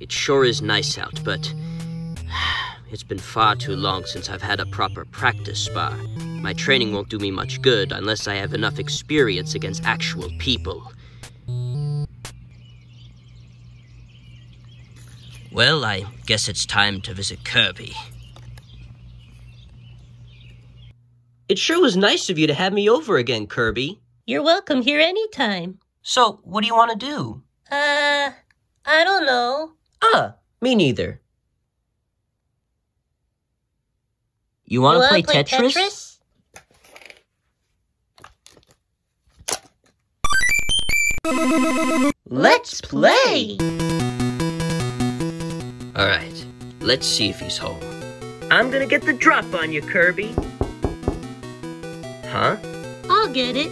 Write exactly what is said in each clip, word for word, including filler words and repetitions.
It sure is nice out, but it's been far too long since I've had a proper practice spar. My training won't do me much good unless I have enough experience against actual people. Well, I guess it's time to visit Kirby. It sure was nice of you to have me over again, Kirby. You're welcome here anytime. So, what do you want to do? Uh, I don't know. Ah, me neither. You want to play, play Tetris? Tetris? Let's play! Alright, let's see if he's home. I'm gonna get the drop on you, Kirby. Huh? I'll get it.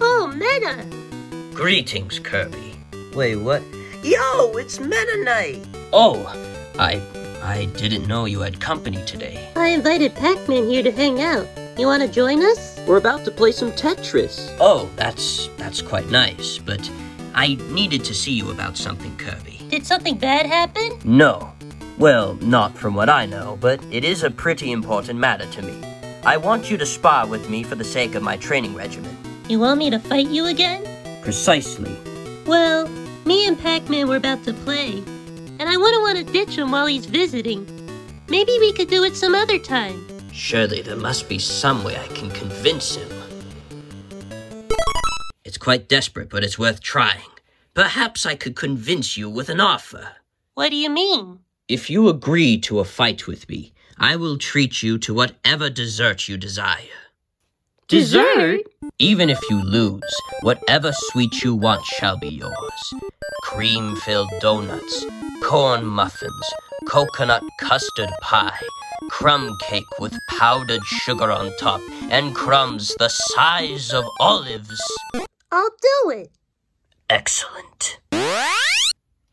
Oh, Meta! Greetings, Kirby. Wait, what? Yo, it's Meta Knight! Oh, I... I didn't know you had company today. I invited Pac-Man here to hang out. You wanna join us? We're about to play some Tetris. Oh, that's... that's quite nice, but I needed to see you about something, Kirby. Did something bad happen? No. Well, not from what I know, but it is a pretty important matter to me. I want you to spar with me for the sake of my training regimen. You want me to fight you again? Precisely. Well, me and Pac-Man were about to play, and I wouldn't want to ditch him while he's visiting. Maybe we could do it some other time. Surely there must be some way I can convince him. It's quite desperate, but it's worth trying. Perhaps I could convince you with an offer. What do you mean? If you agree to a fight with me, I will treat you to whatever dessert you desire. Dessert? Even if you lose, whatever sweet you want shall be yours. Cream-filled donuts, corn muffins, coconut custard pie, crumb cake with powdered sugar on top, and crumbs the size of olives. I'll do it. Excellent. I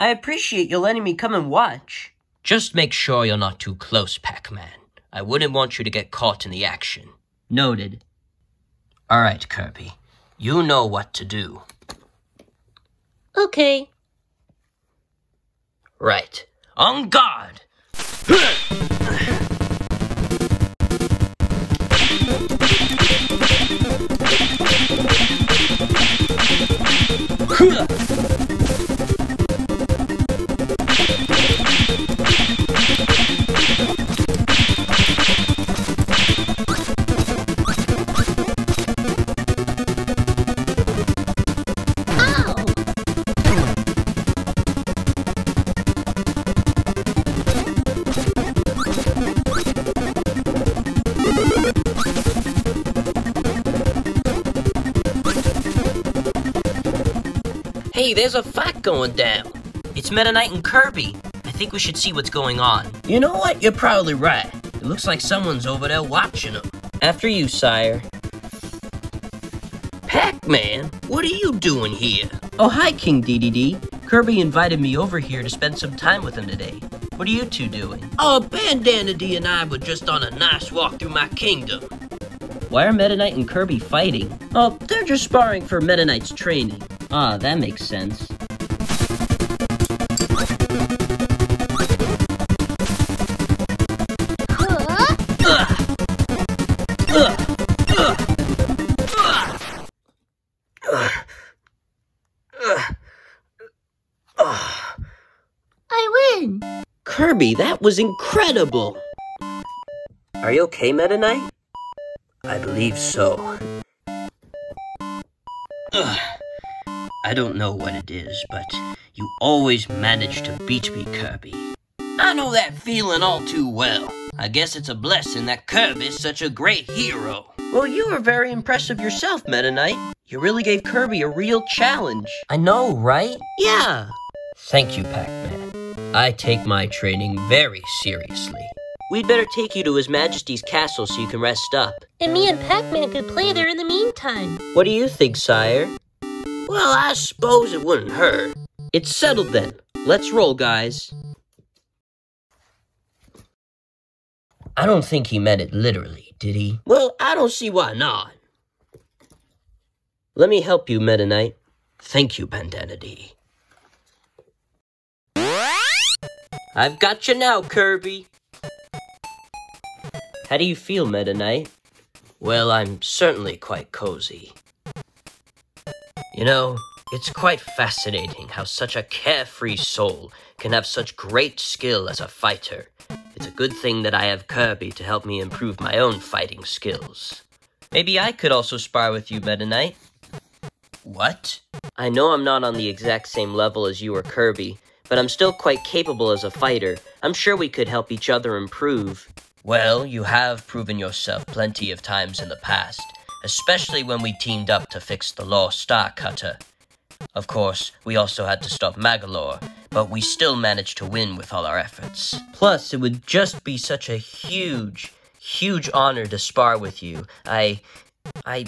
appreciate you letting me come and watch. Just make sure you're not too close, Pac-Man. I wouldn't want you to get caught in the action. Noted. All right, Kirby. You know what to do. Okay. Right. On guard! Hey, there's a fight going down. It's Meta Knight and Kirby. I think we should see what's going on. You know what? You're probably right. It looks like someone's over there watching them. After you, sire. Pac-Man, what are you doing here? Oh, hi, King Dedede. Kirby invited me over here to spend some time with him today. What are you two doing? Oh, Bandana Dee and I were just on a nice walk through my kingdom. Why are Meta Knight and Kirby fighting? Oh, they're just sparring for Meta Knight's training. Ah, that makes sense. Huh? Ugh. Ugh. Ugh. Ugh. I win! Kirby, that was incredible! Are you okay, Meta Knight? I believe so. Ugh. I don't know what it is, but you always manage to beat me, Kirby. I know that feeling all too well. I guess it's a blessing that Kirby's such a great hero. Well, you were very impressive yourself, Meta Knight. You really gave Kirby a real challenge. I know, right? Yeah. Thank you, Pac-Man. I take my training very seriously. We'd better take you to His Majesty's castle so you can rest up. And me and Pac-Man could play there in the meantime. What do you think, sire? Well, I suppose it wouldn't hurt. It's settled then. Let's roll, guys. I don't think he meant it literally, did he? Well, I don't see why not. Let me help you, Meta Knight. Thank you, Bandana Dee. I've got you now, Kirby. How do you feel, Meta Knight? Well, I'm certainly quite cozy. You know, it's quite fascinating how such a carefree soul can have such great skill as a fighter. It's a good thing that I have Kirby to help me improve my own fighting skills. Maybe I could also spar with you, Meta Knight. What? I know I'm not on the exact same level as you or Kirby, but I'm still quite capable as a fighter. I'm sure we could help each other improve. Well, you have proven yourself plenty of times in the past, especially when we teamed up to fix the Lost Star Cutter. Of course, we also had to stop Magalore, but we still managed to win with all our efforts. Plus, it would just be such a huge, huge honor to spar with you. I... I...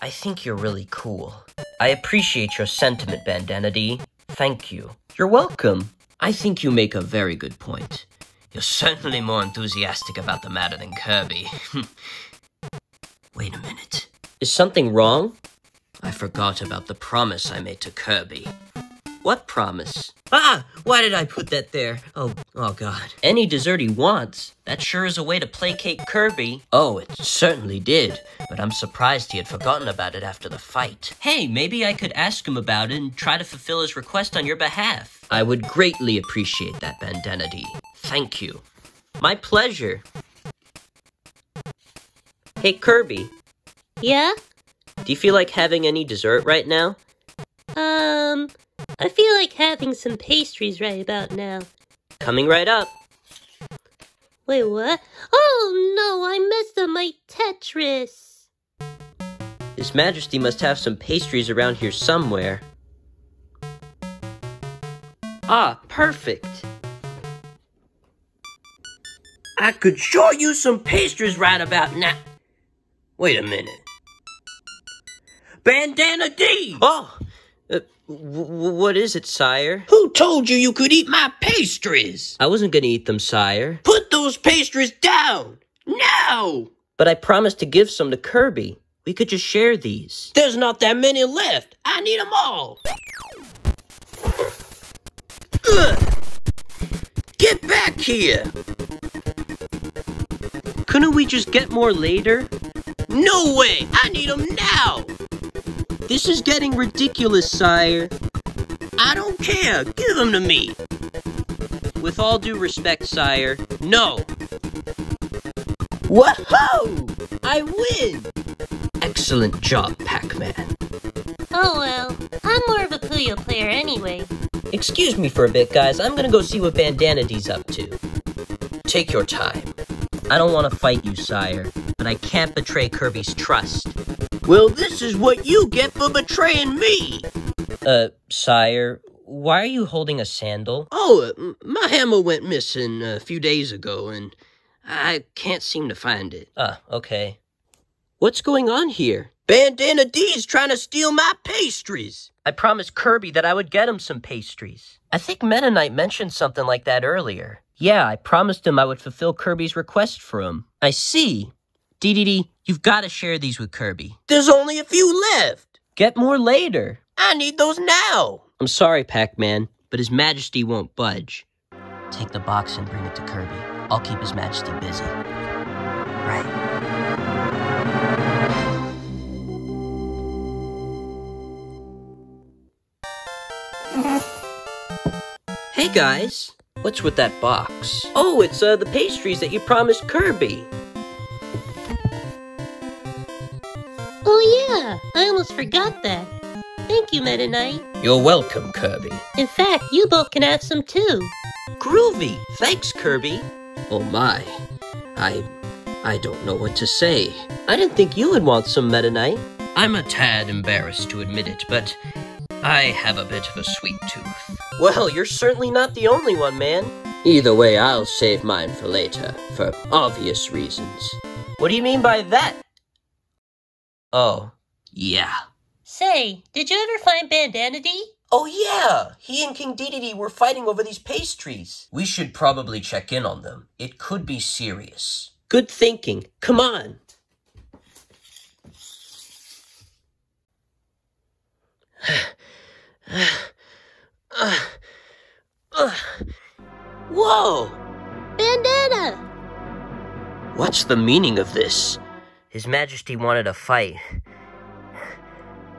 I think you're really cool. I appreciate your sentiment, Bandana Dee. Thank you. You're welcome. I think you make a very good point. You're certainly more enthusiastic about the matter than Kirby. Wait a minute. Is something wrong? I forgot about the promise I made to Kirby. What promise? Ah! Why did I put that there? Oh, oh god. Any dessert he wants. That sure is a way to placate Kirby. Oh, it certainly did. But I'm surprised he had forgotten about it after the fight. Hey, maybe I could ask him about it and try to fulfill his request on your behalf. I would greatly appreciate that, Bandana Dee. Thank you. My pleasure. Hey, Kirby. Yeah? Do you feel like having any dessert right now? Um, I feel like having some pastries right about now. Coming right up. Wait, what? Oh no, I messed up my Tetris. His Majesty must have some pastries around here somewhere. Ah, perfect. I could show you some pastries right about now. Wait a minute. Bandana Dee! Oh! Uh, w what is it, sire? Who told you you could eat my pastries? I wasn't gonna eat them, sire. Put those pastries down! Now! But I promised to give some to Kirby. We could just share these. There's not that many left. I need them all. Ugh. Get back here! Couldn't we just get more later? No way! I need them now! This is getting ridiculous, sire. I don't care. Give them to me. With all due respect, sire, no. Whoa! I win! Excellent job, Pac-Man. Oh, well. I'm more of a Puyo player anyway. Excuse me for a bit, guys. I'm gonna go see what Bandana Dee's up to. Take your time. I don't want to fight you, sire, but I can't betray Kirby's trust. Well, this is what you get for betraying me! Uh, sire, why are you holding a sandal? Oh, uh, my hammer went missing a few days ago, and I can't seem to find it. Ah, uh, okay. What's going on here? Bandana Dee's trying to steal my pastries! I promised Kirby that I would get him some pastries. I think Meta Knight mentioned something like that earlier. Yeah, I promised him I would fulfill Kirby's request for him. I see. Dedede, you've got to share these with Kirby. There's only a few left. Get more later. I need those now. I'm sorry, Pac-Man, but His Majesty won't budge. Take the box and bring it to Kirby. I'll keep His Majesty busy. Right. Hey, guys. What's with that box? Oh, it's uh, the pastries that you promised Kirby. Oh yeah, I almost forgot that. Thank you, Meta Knight. You're welcome, Kirby. In fact, you both can have some too. Groovy! Thanks, Kirby. Oh my. I... I don't know what to say. I didn't think you would want some, Meta Knight. I'm a tad embarrassed to admit it, but I have a bit of a sweet tooth. Well, you're certainly not the only one, man. Either way, I'll save mine for later, for obvious reasons. What do you mean by that? Oh, yeah. Say, did you ever find Bandana Dee? Oh yeah! He and King Dedede were fighting over these pastries. We should probably check in on them. It could be serious. Good thinking. Come on. Whoa! Bandana! What's the meaning of this? His Majesty wanted a fight.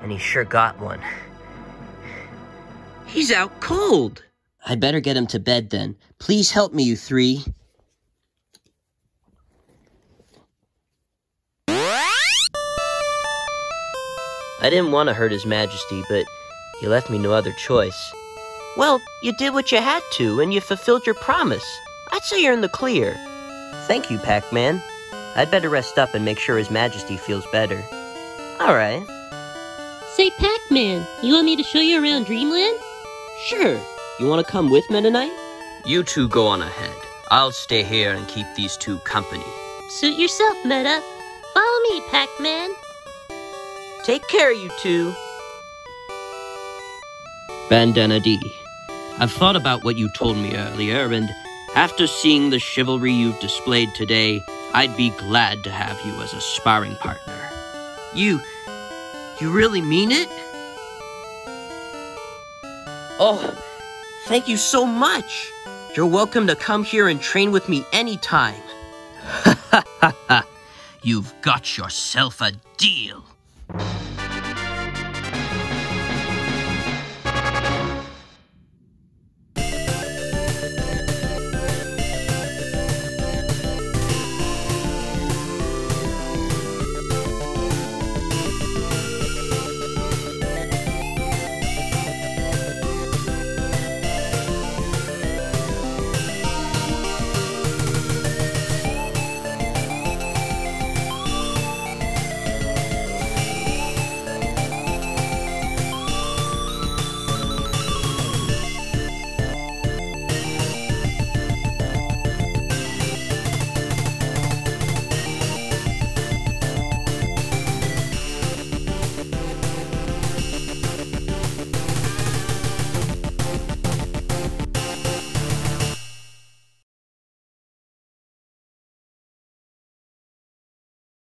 And he sure got one. He's out cold. I better get him to bed then. Please help me, you three. I didn't want to hurt His Majesty, but he left me no other choice. Well, you did what you had to, and you fulfilled your promise. I'd say you're in the clear. Thank you, Pac-Man. I'd better rest up and make sure His Majesty feels better. All right. Say, Pac-Man, you want me to show you around Dreamland? Sure. You want to come with Meta Knight? You two go on ahead. I'll stay here and keep these two company. Suit yourself, Meta. Follow me, Pac-Man. Take care, you two. Bandana Dee, I've thought about what you told me earlier, and after seeing the chivalry you've displayed today, I'd be glad to have you as a sparring partner. You... you really mean it? Oh, thank you so much. You're welcome to come here and train with me anytime. Ha ha ha ha. You've got yourself a deal.